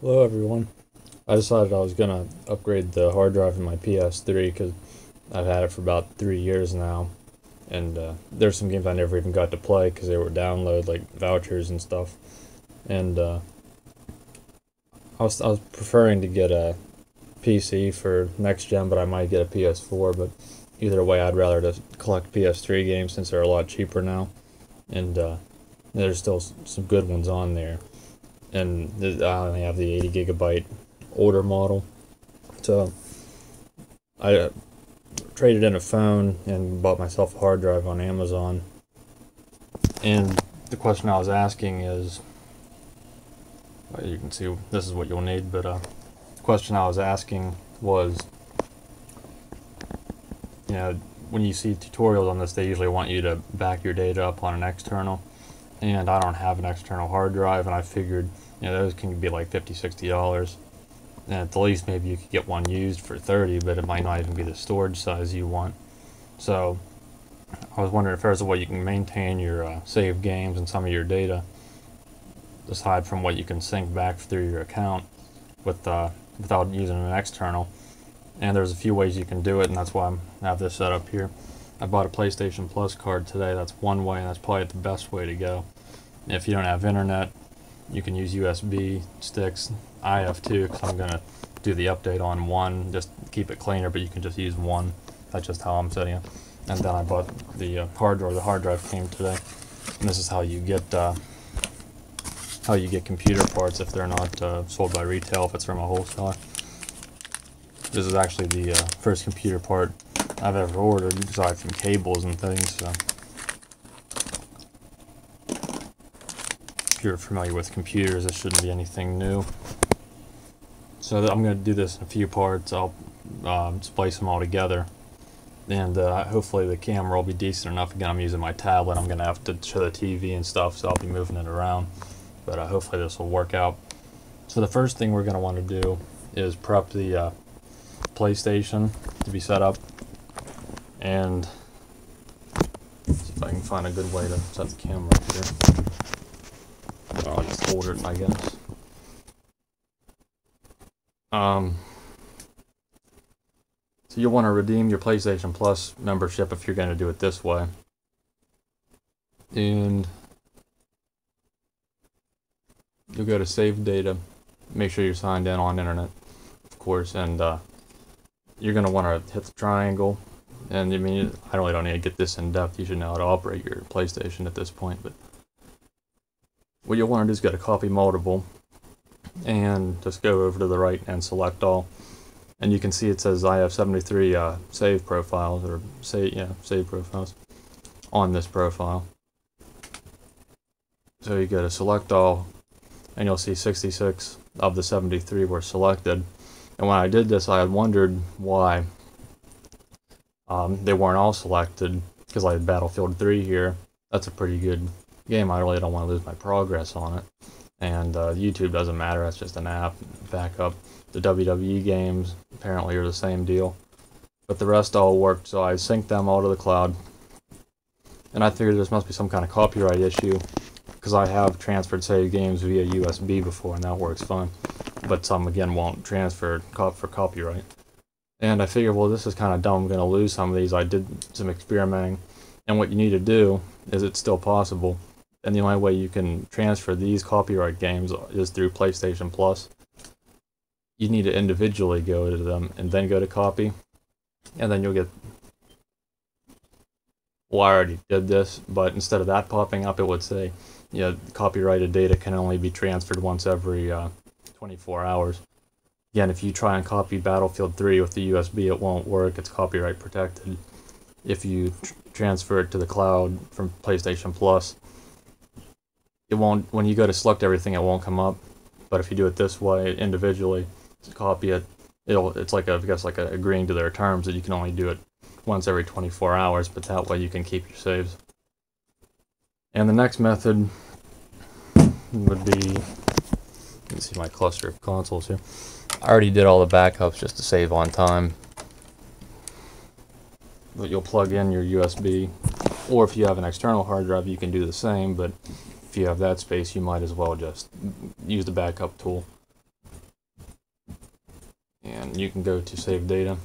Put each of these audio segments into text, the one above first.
Hello everyone. I decided I was gonna upgrade the hard drive in my PS3 because I've had it for about 3 years now, and there's some games I never even got to play because they were download like vouchers and stuff. And I was preferring to get a PC for next gen, but I might get a PS4. But either way, I'd rather just collect PS3 games since they're a lot cheaper now, and there's still some good ones on there. And I only have the 80 gigabyte older model, so I traded in a phone and bought myself a hard drive on Amazon. And the question I was asking is, well, you can see this is what you'll need, but the question I was asking was, you know, when you see tutorials on this, they usually want you to back your data up on an external. And I don't have an external hard drive, and I figured, you know, those can be like $50–$60, and at the least maybe you could get one used for $30, but it might not even be the storage size you want. So I was wondering if there's a way you can maintain your saved games and some of your data, aside from what you can sync back through your account with without using an external. And there's a few ways you can do it, and that's why I have this set up here. I bought a PlayStation Plus card today. That's one way, and that's probably the best way to go. If you don't have internet, you can use USB sticks. I have two because I'm going to do the update on one, just keep it cleaner, but you can just use one. That's just how I'm setting it. And then I bought the hard drive. The hard drive came today, and this is how you get computer parts if they're not sold by retail, if it's from a wholesaler. This is actually the first computer part I've ever ordered, aside from cables and things. So if you're familiar with computers, this shouldn't be anything new. So I'm going to do this in a few parts. I'll splice them all together, and hopefully the camera will be decent enough. Again, I'm using my tablet. I'm going to have to show the TV and stuff, so I'll be moving it around, but hopefully this will work out. So the first thing we're going to want to do is prep the PlayStation to be set up. And see if I can find a good way to set the camera up here. I'll just hold it, I guess. So you'll want to redeem your PlayStation Plus membership if you're going to do it this way. And you'll go to Save Data. Make sure you're signed in on internet, of course. And you're going to want to hit the triangle. And I mean, I really don't need to get this in depth. You should know how to operate your PlayStation at this point. But what you'll want to do is go to Copy Multiple, and just go over to the right and select all. And you can see it says I have 73 save profiles, or save profiles on this profile. So you go to Select All, and you'll see 66 of the 73 were selected. And when I did this, I had wondered why. They weren't all selected, because I had Battlefield 3 here. That's a pretty good game. I really don't want to lose my progress on it. And YouTube doesn't matter, that's just an app backup. The WWE games apparently are the same deal. But the rest all worked, so I synced them all to the cloud. And I figured this must be some kind of copyright issue, because I have transferred saved games via USB before, and that works fine. But some, again, won't transfer for copyright. And I figured, well, this is kind of dumb. I'm going to lose some of these. I did some experimenting. And what you need to do is, it's still possible. And the only way you can transfer these copyright games is through PlayStation Plus. You need to individually go to them and then go to copy. And then you'll get... Well, I already did this, but instead of that popping up, it would say, you know, copyrighted data can only be transferred once every 24 hours. Again, if you try and copy Battlefield 3 with the USB, it won't work. It's copyright protected. If you transfer it to the cloud from PlayStation Plus, it won't. When you go to select everything, it won't come up. But if you do it this way, individually, to copy it, it's like I guess like agreeing to their terms that you can only do it once every 24 hours. But that way, you can keep your saves. And the next method would be. You can see my cluster of consoles here. I already did all the backups just to save on time. But you'll plug in your USB, or if you have an external hard drive, you can do the same, but if you have that space, you might as well just use the backup tool. and you can go to save data,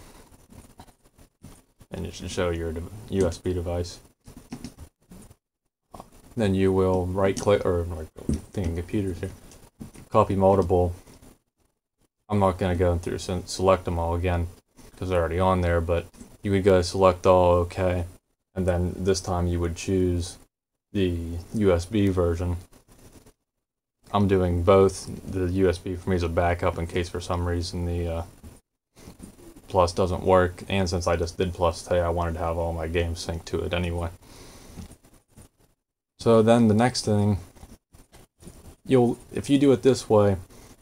and it should show your USB device. Then you will right click, or thinking computers here, copy multiple. I'm not going to go through and select them all again because they're already on there, but you would go select all, okay, and then this time you would choose the USB version. I'm doing both. The USB for me is a backup in case for some reason the Plus doesn't work, and since I just did Plus today, I wanted to have all my games synced to it anyway. So then the next thing, if you do it this way,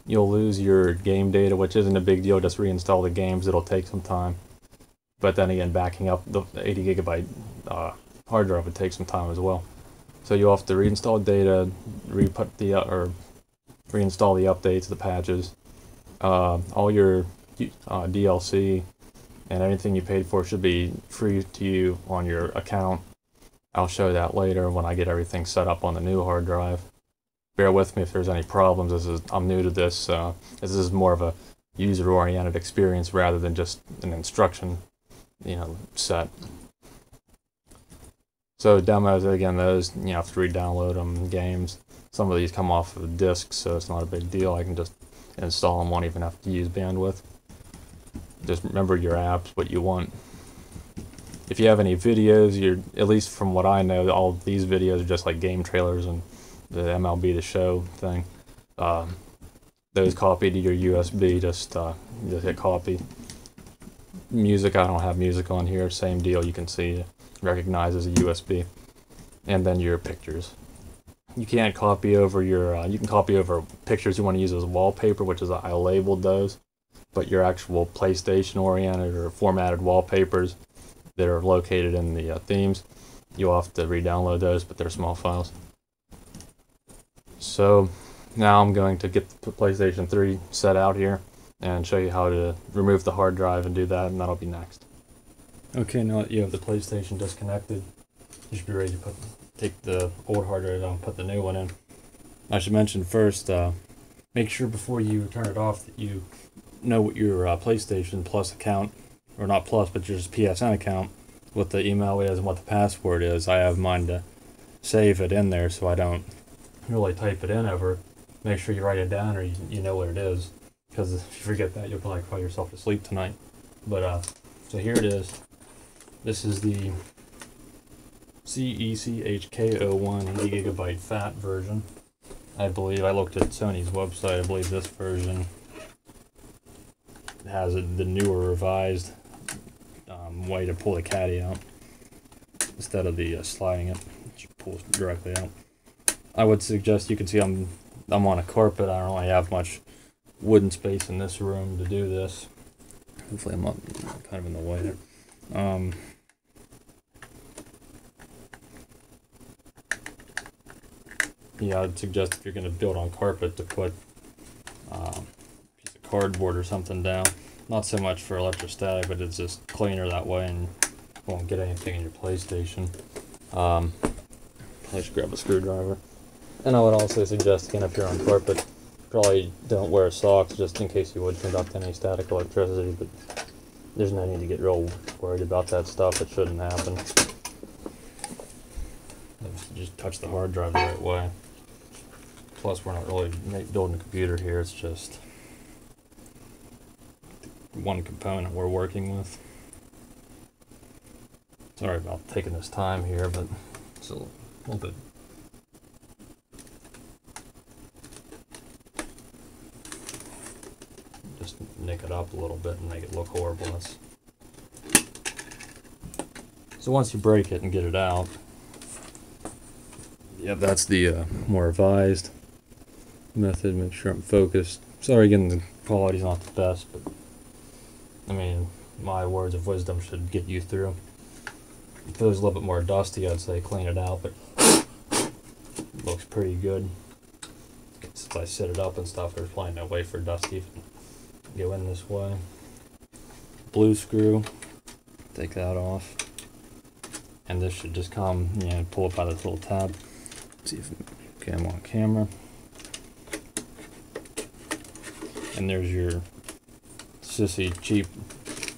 you'll lose your game data, which isn't a big deal. Just reinstall the games. It'll take some time, but then again, backing up the 80 gigabyte hard drive would take some time as well. So you'll have to reinstall data, re-put the or reinstall the updates, the patches, all your DLC, and anything you paid for should be free to you on your account. I'll show that later when I get everything set up on the new hard drive. Bear with me if there's any problems. I'm new to this. This is more of a user-oriented experience rather than just an instruction, set. So demos, again, those, you have to re-download them, games. Some of these come off of discs, so it's not a big deal. I can just install them, won't even have to use bandwidth. Just remember your apps, what you want. If you have any videos, at least from what I know, all these videos are just like game trailers and the MLB The Show thing. Those copy to your USB, just hit copy. Music, I don't have music on here, same deal, you can see recognize as a USB, and then your pictures. You can't copy over your, you can copy over pictures you want to use as wallpaper, which is, I labeled those, but your actual PlayStation oriented or formatted wallpapers that are located in the themes, you'll have to re-download those, but they're small files. So now I'm going to get the PlayStation 3 set out here and show you how to remove the hard drive and do that, and that'll be next. Okay, now that you have the PlayStation disconnected, you should be ready to take the old hard drive out and put the new one in. I should mention first, make sure before you turn it off that you know what your PlayStation Plus account, or not Plus, but your PSN account, what the email is and what the password is. I have mine to save it in there so I don't really type it in ever. Make sure you write it down or you know what it is, because if you forget that, you'll probably cry yourself to sleep tonight. But so here it is. This is the CECHK01 80GB FAT version. I believe I looked at Sony's website. I believe this version has the newer revised way to pull the caddy out instead of the sliding it, which pulls directly out. I would suggest, you can see I'm on a carpet. I don't really have much wooden space in this room to do this. Hopefully I'm not kind of in the way there. Yeah, I'd suggest if you're going to build on carpet to put a piece of cardboard or something down. Not so much for electrostatic, but it's just cleaner that way and won't get anything in your PlayStation. I should grab a screwdriver. And I would also suggest, again, if you're on carpet, probably don't wear socks just in case you would conduct any static electricity, but there's no need to get real worried about that stuff. It shouldn't happen. Just touch the hard drive the right way. Plus, we're not really building a computer here. It's just one component we're working with. Sorry about taking this time here, but it's a little bit. Just nick it up a little bit and make it look horrible. So once you break it and get it out, yeah, that's the more revised method. Make sure I'm focused. Sorry again, the quality's not the best, but I mean, my words of wisdom should get you through. If it was a little bit more dusty, I'd say clean it out, but it looks pretty good. Since I set it up and stuff, there's probably no way for dust to even go in this way. Blue screw, take that off, and this should just come, pull it by this little tab. Let's see if okay, I'm on camera, and there's your It's just a cheap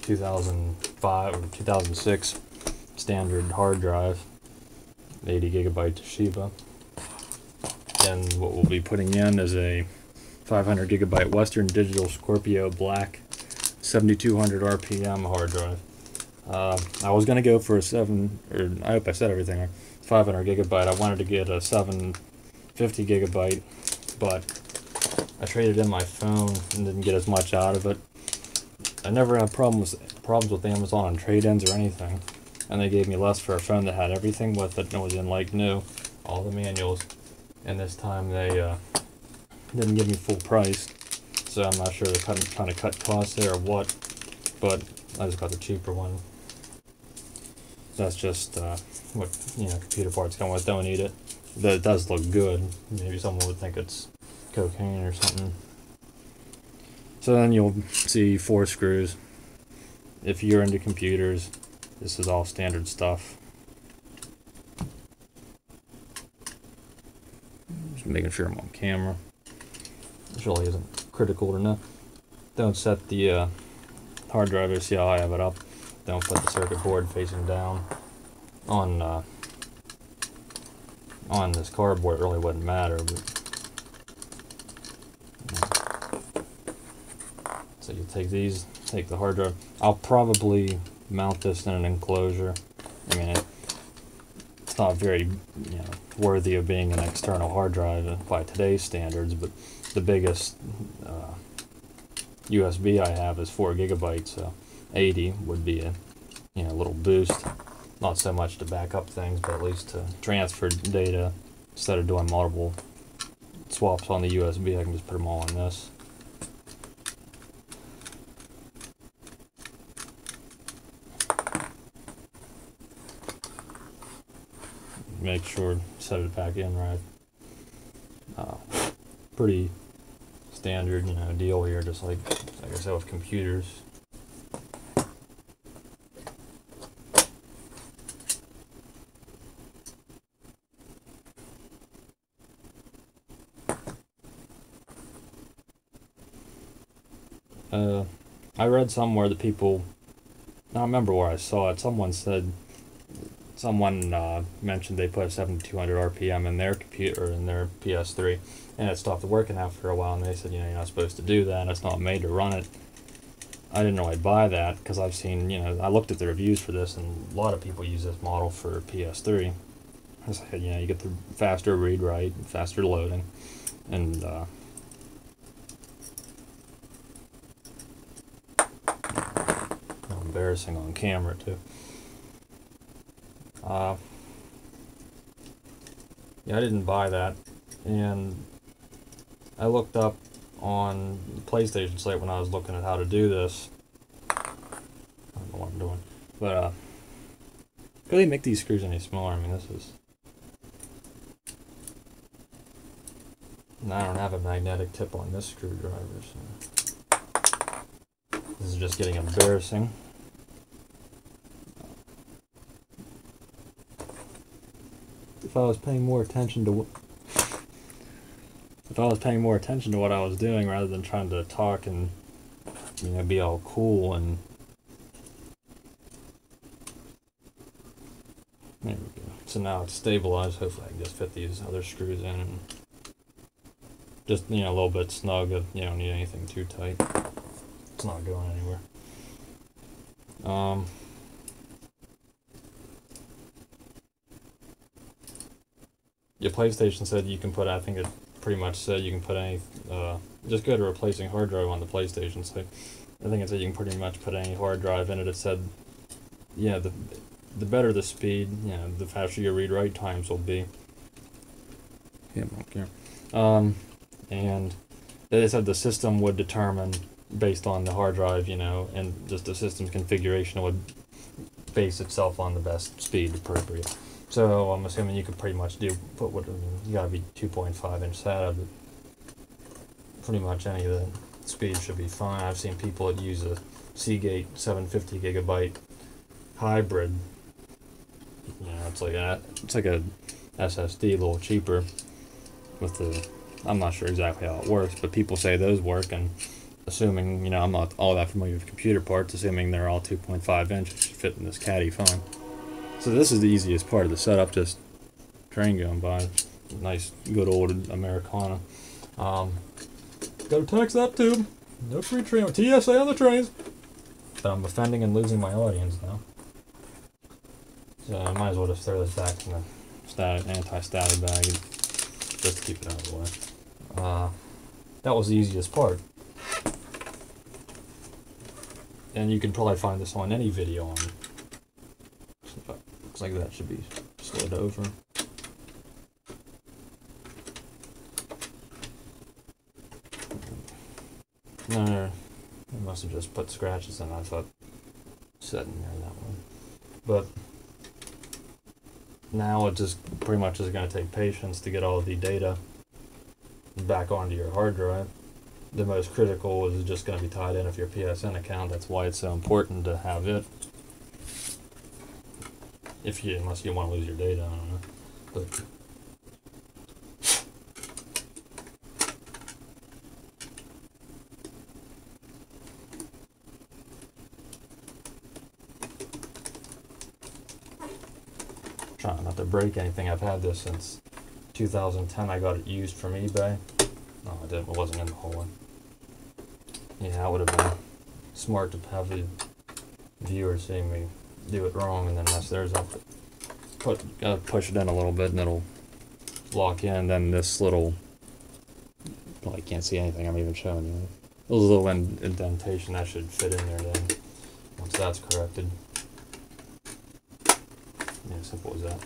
2005 or 2006 standard hard drive, 80 gigabyte Toshiba. And what we'll be putting in is a 500 gigabyte Western Digital Scorpio Black 7200 RPM hard drive. I was gonna go for a 7, or I hope I said everything right, 500 gigabyte. I wanted to get a 750 gigabyte, but I traded in my phone and didn't get as much out of it. I never had problems with Amazon on trade-ins or anything, and they gave me less for a phone that had everything with it and was in like new, all the manuals. And this time they didn't give me full price, so I'm not sure they're trying to cut costs there or what, but I just got the cheaper one. That's just what, you know, computer parts come with. Don't need it. Though it does look good. Maybe someone would think it's cocaine or something. So then you'll see 4 screws. If you're into computers, this is all standard stuff. Just making sure I'm on camera. This really isn't critical or not. Don't set the hard drive or see how I have it up. Don't put the circuit board facing down. On this cardboard, it really wouldn't matter. But so you take these, take the hard drive. I'll probably mount this in an enclosure. I mean, it's not very, you know, worthy of being an external hard drive by today's standards, but the biggest USB I have is 4 gigabytes, so 80 would be a, you know, little boost. Not so much to back up things, but at least to transfer data. Instead of doing multiple swaps on the USB, I can just put them all on this. Make sure, set it back in right. Pretty standard, you know, deal here, just like I said with computers. I read somewhere that people, I don't remember where I saw it, someone said, someone mentioned they put a 7200 RPM in their computer, in their PS3, and it stopped working after a while, and they said, you know, you're not supposed to do that, it's not made to run it. I didn't really buy that, because I've seen, you know, I looked at the reviews for this, and a lot of people use this model for PS3. I said, you know, you get the faster read-write, faster loading, and embarrassing on camera, too. Yeah, I didn't buy that, and I looked up on the PlayStation site when I was looking at how to do this. I don't know what I'm doing, but could they make these screws any smaller? I mean, this is, and I don't have a magnetic tip on this screwdriver, so this is just getting embarrassing. If I was paying more attention to what I was doing rather than trying to talk and, you know, be all cool and there we go. So now it's stabilized. Hopefully I can just fit these other screws in and just, you know, a little bit snug. You don't need anything too tight. It's not going anywhere. Your PlayStation said you can put, I think it pretty much said you can put any, just go to replacing hard drive on the PlayStation site. I think it said you can pretty much put any hard drive in it. It said, yeah, the better the speed, you know, the faster your read-write times will be. Yeah, I don't care. And they said the system would determine, based on the hard drive, you know, and just the system's configuration would base itself on the best speed appropriate. So I'm assuming you could pretty much do, put what, I mean, you gotta be 2.5 inch SATA, but pretty much any of the speed should be fine. I've seen people that use a Seagate 750 gigabyte hybrid. You know, it's like a SSD, a little cheaper. With the, I'm not sure exactly how it works, but people say those work, and assuming, you know, I'm not all that familiar with computer parts, assuming they're all 2.5 inches fit in this caddy fine. So this is the easiest part of the setup, just train going by. Nice, good old Americana. Gotta tax that tube. No free train. TSA on the trains. But I'm offending and losing my audience now. So I might as well just throw this back in the anti-static bag just to keep it out of the way. That was the easiest part. And you can probably find this on any video on it. Looks like that should be slid over. No, no, no, I must have just put scratches in. I thought setting near that one, but now it just pretty much is going to take patience to get all the data back onto your hard drive. The most critical is just going to be tied in with your PSN account. That's why it's so important to have it. If you, unless you want to lose your data, I don't know. But trying not to break anything. I've had this since 2010. I got it used from eBay. No, I didn't. It wasn't in the whole one. Yeah, it would have been smart to have the viewer seeing me do it wrong, and then mess theirs up. Gotta push it in a little bit, and it'll lock in. Then this little, well, I can't see anything. I'm even showing you. There's a little indentation that should fit in there. Then once that's corrected. Yeah, simple as that.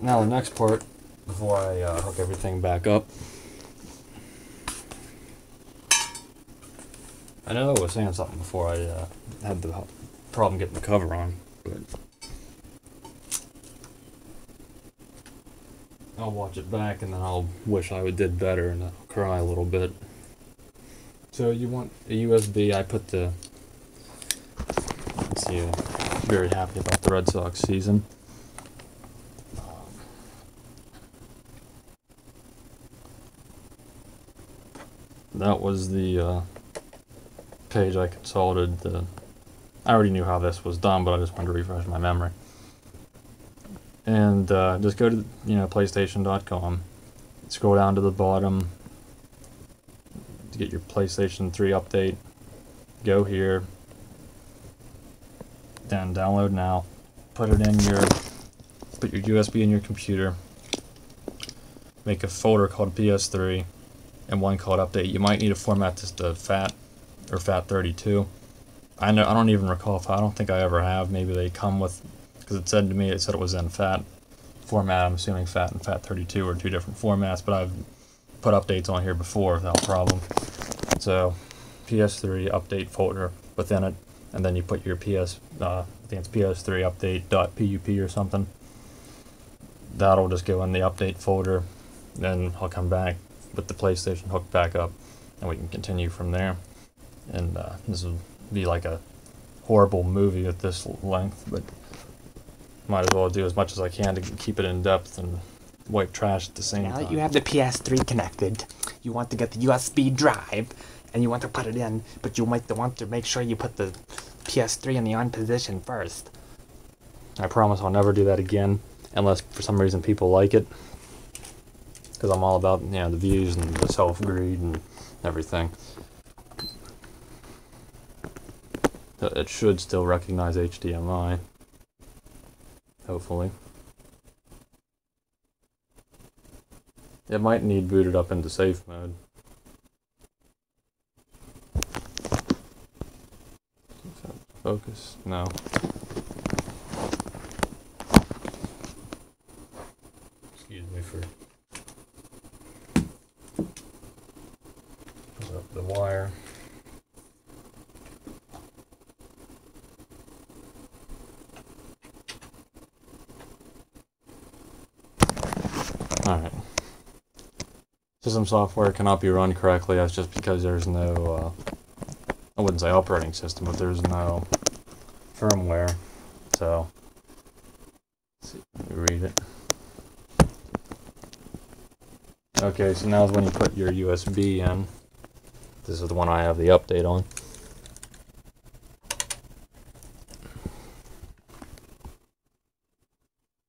Now the next part, before I hook everything back up. I know I was saying something before I had the problem getting the cover on, but I'll watch it back and then I'll wish I did better and I'll cry a little bit. So you want a USB, I put the, let's see, very happy about the Red Sox season. That was the page I consulted. I already knew how this was done, but I just wanted to refresh my memory. And just go to, you know, PlayStation.com. Scroll down to the bottom to get your PlayStation 3 update. Go here. Then download now, put it in your, put your USB in your computer, make a folder called PS3 and one called update. You might need to format this to FAT or FAT32. I know, I don't even recall if I don't think I ever have. Maybe they come with, because it said to me, it said it was in FAT format. I'm assuming FAT and FAT32 are two different formats, but I've put updates on here before without problem. So PS3 update folder within it. And then you put your PS, I think it's PS3 update.pup or something. That'll just go in the update folder. Then I'll come back with the PlayStation hooked back up, and we can continue from there. And this will be like a horrible movie at this length, but might as well do as much as I can to keep it in depth and wipe trash at the same time. Now that you have the PS3 connected, you want to get the USB drive. And you want to put it in, but you might want to make sure you put the PS3 in the on position first. I promise I'll never do that again, unless for some reason people like it. Because I'm all about, you know, the views and the self-greed and everything. It should still recognize HDMI. Hopefully. It might need booted up into safe mode. Focus? No. Excuse me for pulling up the wire. Alright. System software cannot be run correctly. That's just because there's no, I wouldn't say operating system, but there's no firmware, so let's see, let me read it. Okay, so now's when you put your USB in. This is the one I have the update on.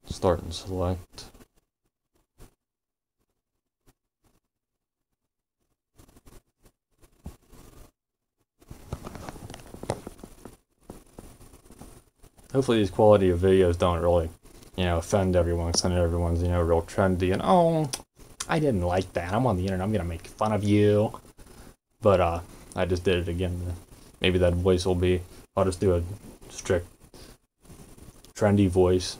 Start and select. Hopefully these quality of videos don't really, you know, offend everyone, because I know everyone's, you know, real trendy and, oh, I didn't like that. I'm on the internet. I'm going to make fun of you. But, I just did it again. Maybe that voice will be, I'll just do a strict trendy voice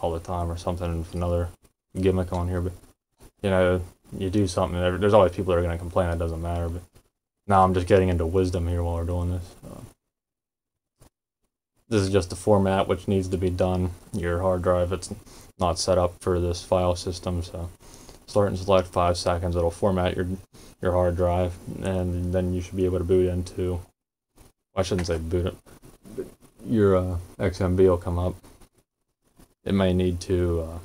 all the time or something with another gimmick on here. But, you know, you do something, there's always people that are going to complain. It doesn't matter. But now I'm just getting into wisdom here while we're doing this. This is just the format which needs to be done. Your hard drive, it's not set up for this file system, so start and select 5 seconds. It'll format your hard drive, and then you should be able to boot into, well, I shouldn't say boot it, but your XMB will come up. It may need to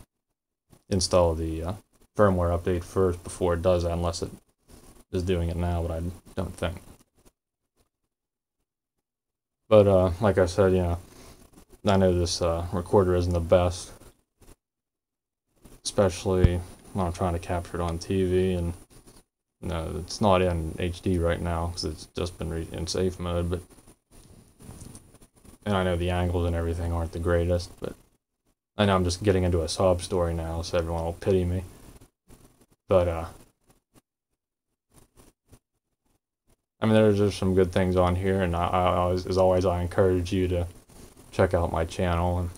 install the firmware update first before it does that, unless it is doing it now, but I don't think. But like I said, you know, I know this recorder isn't the best, especially when I'm trying to capture it on TV, and you know, it's not in HD right now because it's just been in safe mode. But and I know the angles and everything aren't the greatest, but I know I'm just getting into a sob story now, so everyone will pity me. But I mean, there's just some good things on here, and as always, I encourage you to check out my channel. And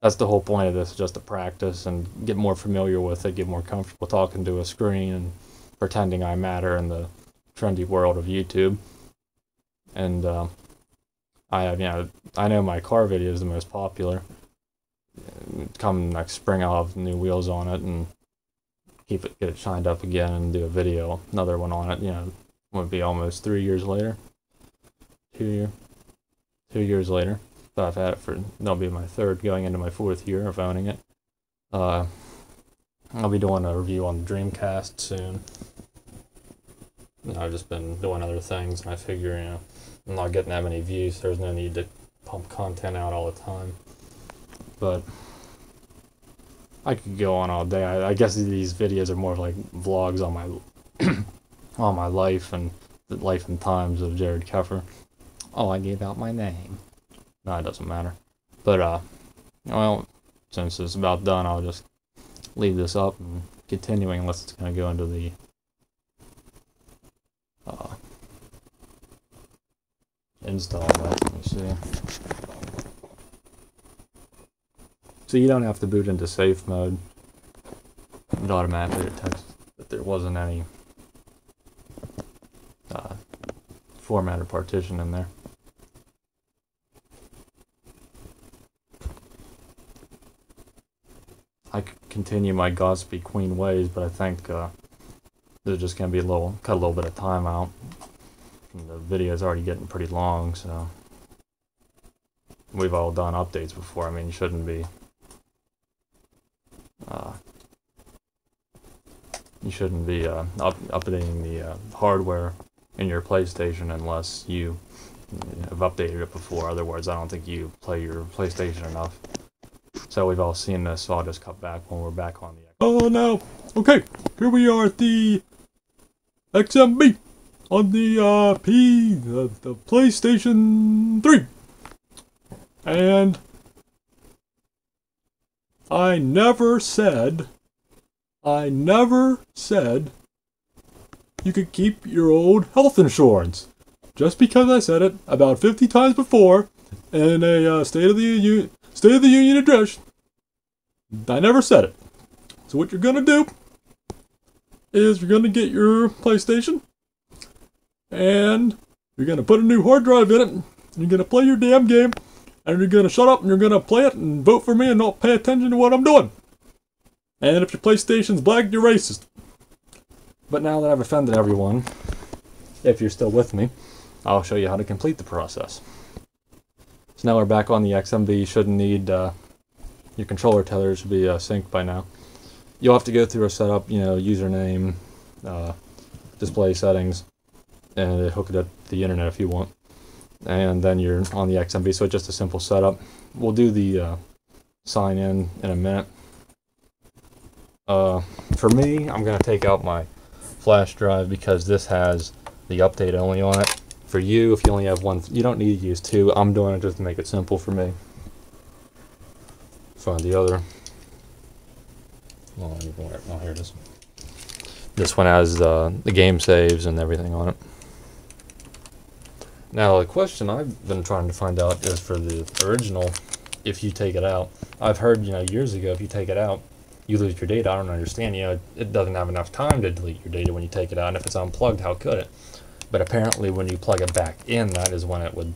that's the whole point of this, just to practice and get more familiar with it, get more comfortable talking to a screen and pretending I matter in the trendy world of YouTube. And I have, you know, I know my car video is the most popular. Come next spring, I'll have new wheels on it and keep it, get it shined up again, and do a video, another one on it, you know. Would be almost 3 years later, 2 years later. So I've had it for, that'll be my third, going into my fourth year of owning it. I'll be doing a review on the Dreamcast soon. You know, I've just been doing other things, and I figure, you know, I'm not getting that many views, so there's no need to pump content out all the time. But I could go on all day. I guess these videos are more like vlogs on my all my life and the life and times of Jared Keffer. Oh, I gave out my name. No, it doesn't matter. But, well, since it's about done, I'll just leave this up and continuing, unless it's going to go into the install list. Let me see. So you don't have to boot into safe mode. It automatically detects that there wasn't any formatted partition in there. I could continue my Godspeed Queen ways, but I think there's just going to be a little, cut a little bit of time out. And the video is already getting pretty long, so we've all done updates before. I mean, you shouldn't be. You shouldn't be updating the hardware in your PlayStation unless you have updated it before. Otherwise, I don't think you play your PlayStation enough. So we've all seen this, so I'll just cut back when we're back on the... Oh, no! Okay, here we are at the XMB on the the PlayStation 3. And I never said you could keep your old health insurance. Just because I said it about 50 times before in a State of the Union address, I never said it. So what you're gonna do is you're gonna get your PlayStation and you're gonna put a new hard drive in it, and you're gonna play your damn game, and you're gonna shut up and you're gonna play it and vote for me and not pay attention to what I'm doing. And if your PlayStation's black, you're racist. But now that I've offended everyone, if you're still with me, I'll show you how to complete the process. So now we're back on the XMB. You shouldn't need, your controller tether should be synced by now. you'll have to go through a setup, you know, username, display settings, and hook it up to the internet if you want. And then you're on the XMB, so it's just a simple setup. We'll do the sign in a minute. For me, I'm going to take out my flash drive because this has the update only on it. For you, if you only have one, you don't need to use two. I'm doing it just to make it simple for me. Find the other. Oh, here it is. This one has the game saves and everything on it. Now, the question I've been trying to find out is for the original, if you take it out. I've heard, you know, years ago, if you take it out, you lose your data. I don't understand, you know, it doesn't have enough time to delete your data when you take it out, and if it's unplugged, how could it? But apparently when you plug it back in, that is when it would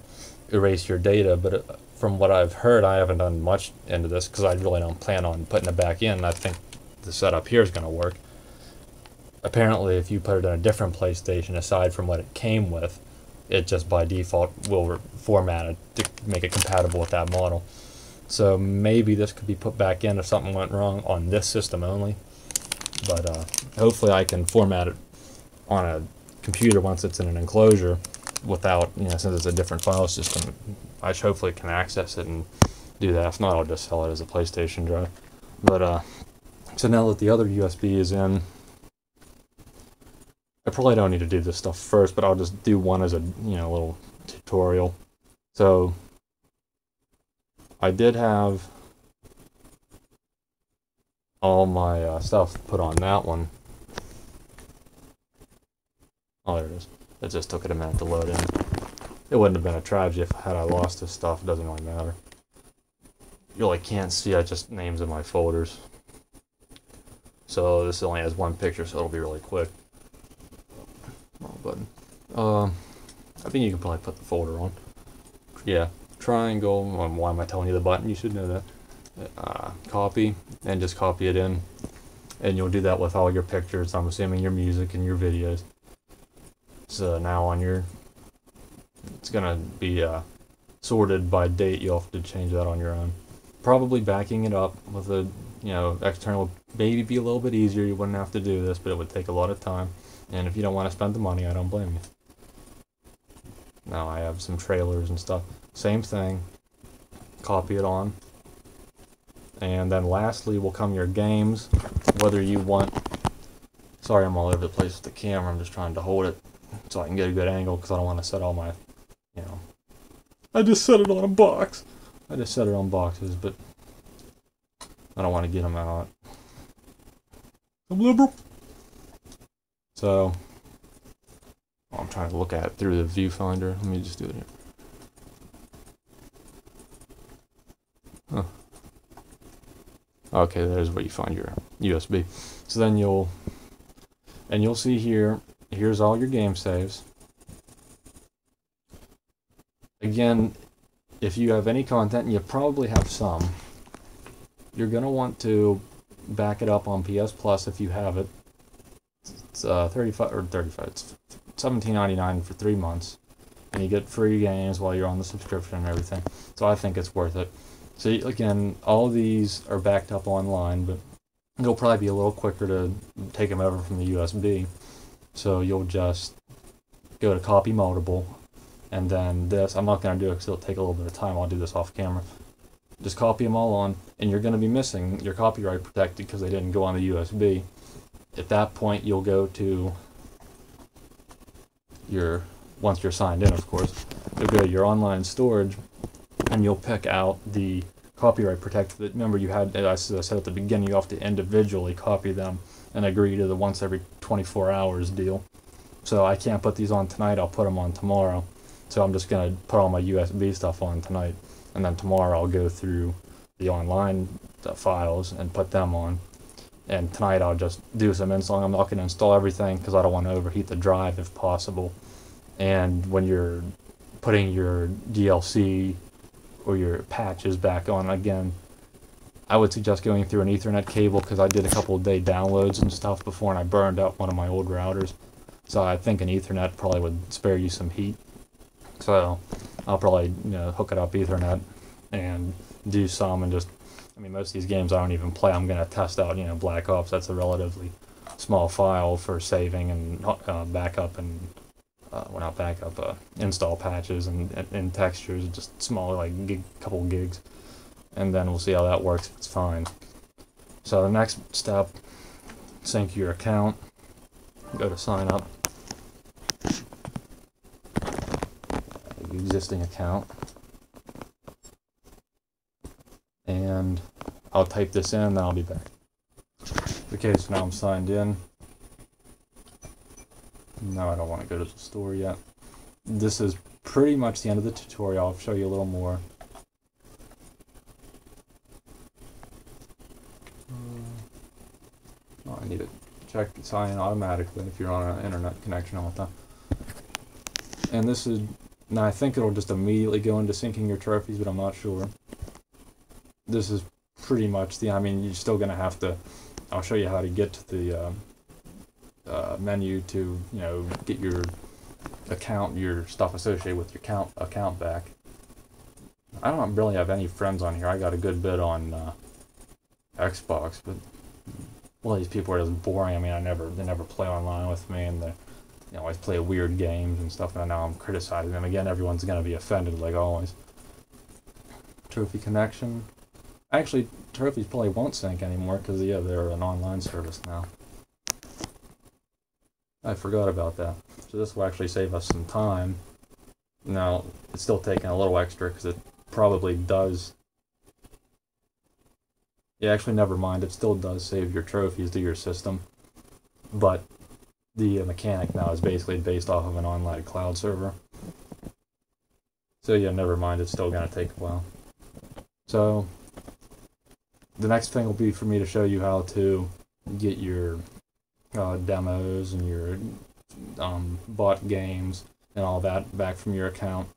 erase your data. But from what I've heard, I haven't done much into this because I really don't plan on putting it back in. I think the setup here is going to work. Apparently, if you put it in a different PlayStation, aside from what it came with, it just by default will format it to make it compatible with that model. So maybe this could be put back in if something went wrong on this system only. But hopefully I can format it on a computer once it's in an enclosure without, you know, since it's a different file system, I hopefully can access it and do that. If not, I'll just sell it as a PlayStation drive. But so now that the other USB is in, I probably don't need to do this stuff first, but I'll just do one as a, you know, little tutorial. So I did have all my stuff put on that one. Oh, there it is. It just took it a minute to load in. It wouldn't have been a tragedy if I lost this stuff. It doesn't really matter. You really can't see. I just names in my folders. So this only has one picture, so it'll be really quick. Button. I think you can probably put the folder on. Yeah, triangle. Why am I telling you the button? You should know that. Copy, and just copy it in. And you'll do that with all your pictures, I'm assuming, your music and your videos. So now on your, it's gonna be sorted by date. You'll have to change that on your own. Probably backing it up with a, you know, external maybe be a little bit easier. You wouldn't have to do this, but it would take a lot of time. And if you don't want to spend the money, I don't blame you. Now I have some trailers and stuff. Same thing. Copy it on. And then lastly will come your games. Whether you want... Sorry, I'm all over the place with the camera. I'm just trying to hold it so I can get a good angle because I don't want to set all my... You know... I just set it on a box! I just set it on boxes, but... I don't want to get them out. I'm liberal! So, well, I'm trying to look at it through the viewfinder. Let me just do it here. Huh. Okay, there's where you find your USB. So then you'll, and you'll see here, here's all your game saves. Again, if you have any content, and you probably have some, you're going to want to back it up on PS Plus if you have it. It's it's $17.99 for 3 months, and you get free games while you're on the subscription and everything. So I think it's worth it. So again, all these are backed up online, but it'll probably be a little quicker to take them over from the USB. So you'll just go to copy multiple, and then this. I'm not going to do it because it'll take a little bit of time. I'll do this off camera. Just copy them all on, and you're going to be missing your copyright protected because they didn't go on the USB. At that point, you'll go to your, once you're signed in, of course, you'll go to your online storage, and you'll pick out the copyright protected. Remember, you had, as I said at the beginning, you have to individually copy them and agree to the once every 24 hours deal. So I can't put these on tonight. I'll put them on tomorrow. So I'm just going to put all my USB stuff on tonight, and then tomorrow I'll go through the online files and put them on. And tonight I'll just do some installing. I'm not going to install everything because I don't want to overheat the drive if possible. And when you're putting your DLC or your patches back on again, I would suggest going through an Ethernet cable because I did a couple of day downloads and stuff before and I burned up one of my old routers. So I think an Ethernet probably would spare you some heat. So I'll probably, you know, hook it up Ethernet and do some and just I mean, most of these games I don't even play. I'm going to test out, you know, Black Ops. That's a relatively small file for saving and backup and, well, not backup, install patches and textures, just small, like, couple gigs. And then we'll see how that works if it's fine. So the next step, sync your account, go to sign up, existing account, and I'll type this in and I'll be back. Okay, so now I'm signed in. No, I don't want to go to the store yet. This is pretty much the end of the tutorial. I'll show you a little more. I need to check sign automatically if you're on an internet connection all the time. And this is, now I think it'll just immediately go into syncing your trophies, but I'm not sure. This is pretty much the, I mean, you're still going to have to, I'll show you how to get to the menu to, you know, get your account, your stuff associated with your account back. I don't really have any friends on here. I got a good bit on Xbox, but well, these people are just boring. I mean, they never play online with me, and they, you know, always play weird games and stuff. And I know I'm criticizing them again. Everyone's gonna be offended, like always. Trophy connection. Actually, trophies probably won't sync anymore because yeah, they're an online service now. I forgot about that. So this will actually save us some time. Now it's still taking a little extra because it probably does. Yeah, actually, never mind. It still does save your trophies to your system, but the mechanic now is basically based off of an online cloud server. So yeah, never mind. It's still going to take a while. So the next thing will be for me to show you how to get your demos and your bought games and all that back from your account.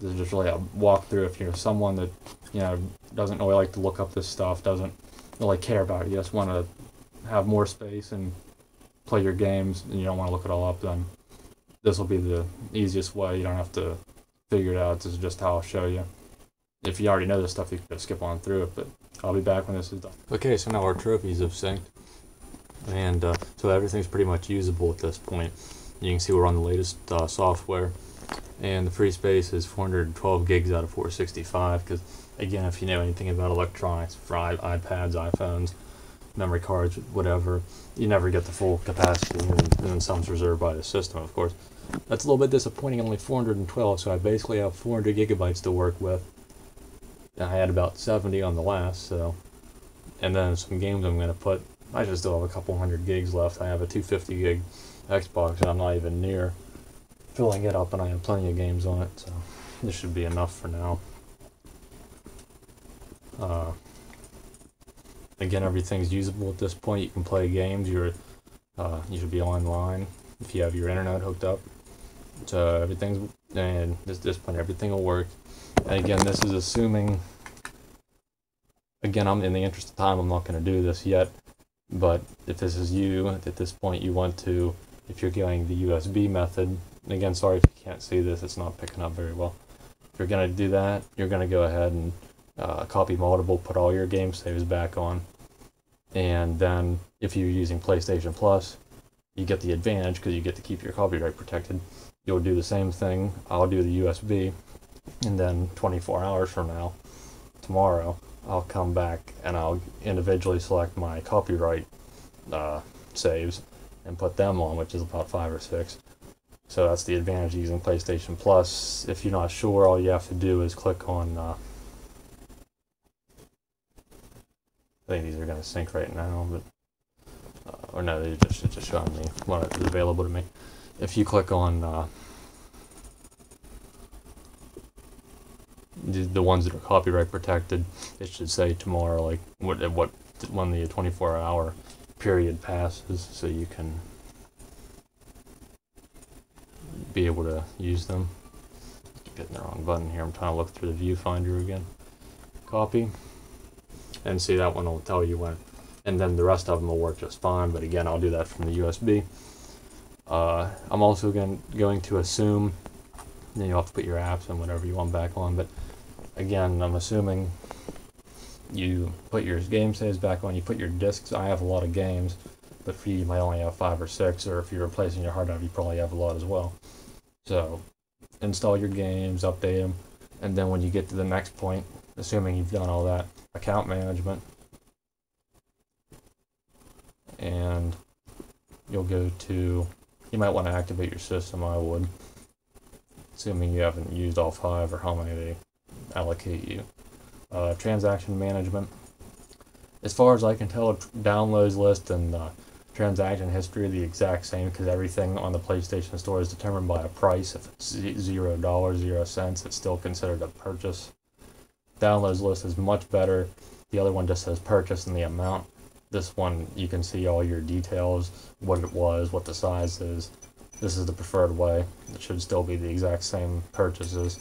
This is just really a walkthrough if you're someone that, you know, doesn't really like to look up this stuff, doesn't really care about it. You just want to have more space and play your games, and you don't want to look it all up, then this will be the easiest way. You don't have to figure it out. This is just how I'll show you. If you already know this stuff, you can just skip on through it, but I'll be back when this is done. Okay, so now our trophies have synced, and so everything's pretty much usable at this point. You can see we're on the latest software. And the free space is 412 gigs out of 465, because again, if you know anything about electronics, for iPads, iPhones, memory cards, whatever, you never get the full capacity, and then some's reserved by the system, of course. That's a little bit disappointing, only 412, so I basically have 400 gigabytes to work with. I had about 70 on the last, so, and then some games I'm going to put, I just still have a couple hundred gigs left. I have a 250 gig Xbox, and I'm not even near filling it up, and I have plenty of games on it, so this should be enough for now. Again, everything's usable at this point. You can play games. You're you should be online if you have your internet hooked up. So everything's, and at this point everything will work. And again, this is assuming. Again, I'm in the interest of time. I'm not going to do this yet, but if this is you at this point, you want to, if you're going the USB method. And again, sorry if you can't see this, it's not picking up very well. If you're going to do that, you're going to go ahead and copy multiple, put all your game saves back on. And then if you're using PlayStation Plus, you get the advantage because you get to keep your copyright protected. You'll do the same thing. I'll do the USB, and then 24 hours from now, tomorrow, I'll come back and I'll individually select my copyright saves and put them on, which is about 5 or 6. So that's the advantage of using PlayStation Plus. If you're not sure, all you have to do is click on, I think these are going to sync right now, but, or no, they just, it's just showing me what is available to me. If you click on the ones that are copyright protected, it should say tomorrow, like what when the 24-hour period passes, so you can be able to use them. Keep hitting the wrong button here. I'm trying to look through the viewfinder again. Copy, and see, that one will tell you when, and then the rest of them will work just fine. But again, I'll do that from the USB. I'm also going to assume, you know, you'll have to put your apps and whatever you want back on, but again, I'm assuming you put your game saves back on, you put your discs. I have a lot of games, but for you, you might only have 5 or 6, or if you're replacing your hard drive, you probably have a lot as well. So install your games, update them, and then when you get to the next point, assuming you've done all that, account management, and you'll go to, you might want to activate your system, I would, assuming you haven't used all 5 or how many they allocate you. Transaction management. As far as I can tell, downloads list and transaction history are the exact same because everything on the PlayStation Store is determined by a price. If it's $0, 0 cents, it's still considered a purchase. Downloads list is much better. The other one just says purchase and the amount. This one, you can see all your details, what it was, what the size is. This is the preferred way. It should still be the exact same purchases.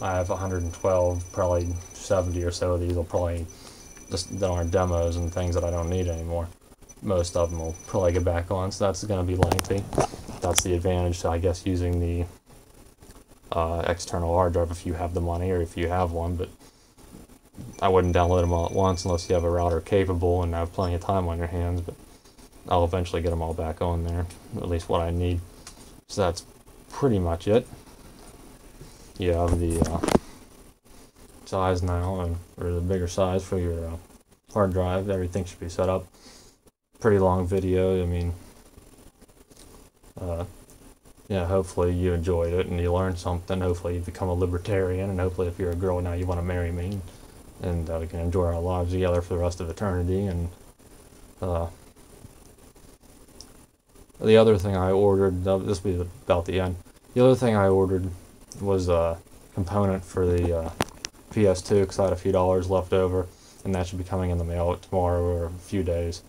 I have 112, probably 70 or so of these will probably just done our demos and things that I don't need anymore. Most of them will probably get back on, so that's going to be lengthy. That's the advantage to, I guess, using the external hard drive if you have the money or if you have one, but I wouldn't download them all at once unless you have a router capable and have plenty of time on your hands, but I'll eventually get them all back on there, at least what I need. So that's pretty much it. You have the size now, or the bigger size for your hard drive. Everything should be set up. Pretty long video, I mean, yeah, hopefully you enjoyed it and you learned something. Hopefully you become a libertarian, and hopefully if you're a girl now you want to marry me, and we can enjoy our lives together for the rest of eternity. And the other thing I ordered, this will be about the end, the other thing I ordered was a component for the PS2 because I had a few dollars left over, and that should be coming in the mail tomorrow or a few days.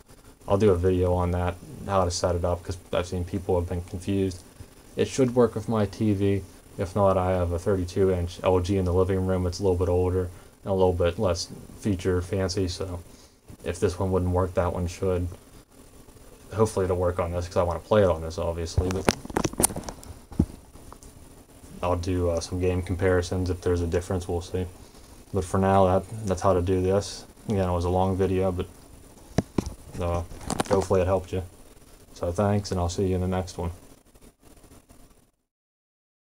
I'll do a video on that, how to set it up, because I've seen people have been confused. It should work with my TV. If not, I have a 32-inch LG in the living room. It's a little bit older and a little bit less feature fancy, so if this one wouldn't work, that one should. Hopefully it'll work on this because I want to play it on this, obviously. But I'll do some game comparisons. If there's a difference, we'll see. But for now, that's how to do this. Again, it was a long video, but hopefully it helped you. So thanks, and I'll see you in the next one.